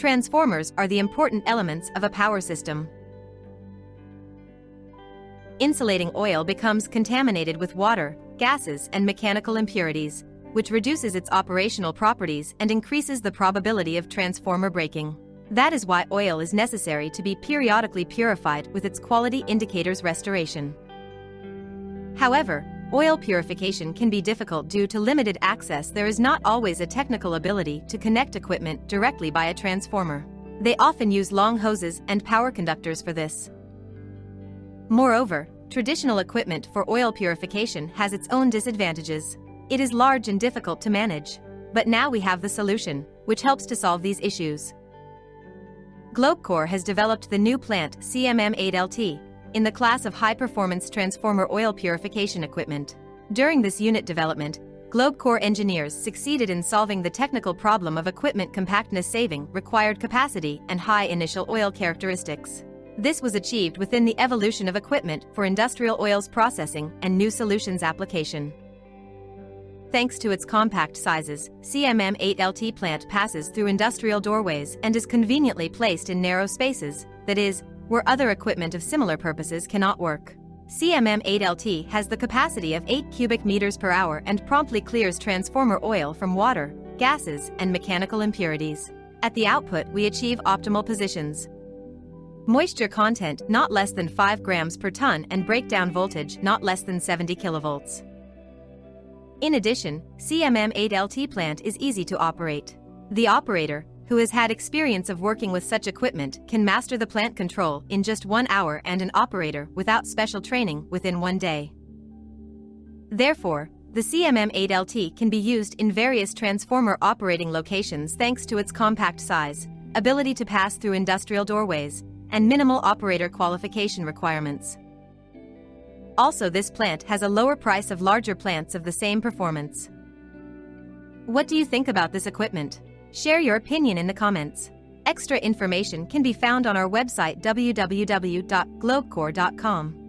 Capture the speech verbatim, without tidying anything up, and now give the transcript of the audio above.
Transformers are the important elements of a power system. Insulating oil becomes contaminated with water, gases, and mechanical impurities, which reduces its operational properties and increases the probability of transformer breaking. That is why oil is necessary to be periodically purified with its quality indicators restoration. However, oil purification can be difficult due to limited access. There is not always a technical ability to connect equipment directly by a transformer. They often use long hoses and power conductors for this. Moreover, traditional equipment for oil purification has its own disadvantages. It is large and difficult to manage. But now we have the solution, which helps to solve these issues. GlobeCore has developed the new plant C M M eight L T, in the class of high-performance transformer oil purification equipment. During this unit development, GlobeCore engineers succeeded in solving the technical problem of equipment compactness saving required capacity and high initial oil characteristics. This was achieved within the evolution of equipment for industrial oils processing and new solutions application. Thanks to its compact sizes, C M M eight L T plant passes through industrial doorways and is conveniently placed in narrow spaces, that is, where other equipment of similar purposes cannot work. C M M eight L T has the capacity of eight cubic meters per hour and promptly clears transformer oil from water, gases, and mechanical impurities. At the output, we achieve optimal positions. Moisture content not less than five grams per ton and breakdown voltage not less than seventy kilovolts. In addition, C M M eight L T plant is easy to operate. The operator, who has had experience of working with such equipment, can master the plant control in just one hour and an operator without special training within one day. Therefore, the C M M eight L T can be used in various transformer operating locations thanks to its compact size, ability to pass through industrial doorways, and minimal operator qualification requirements. Also, this plant has a lower price of larger plants of the same performance. What do you think about this equipment? Share your opinion in the comments. Extra information can be found on our website w w w dot globecore dot com.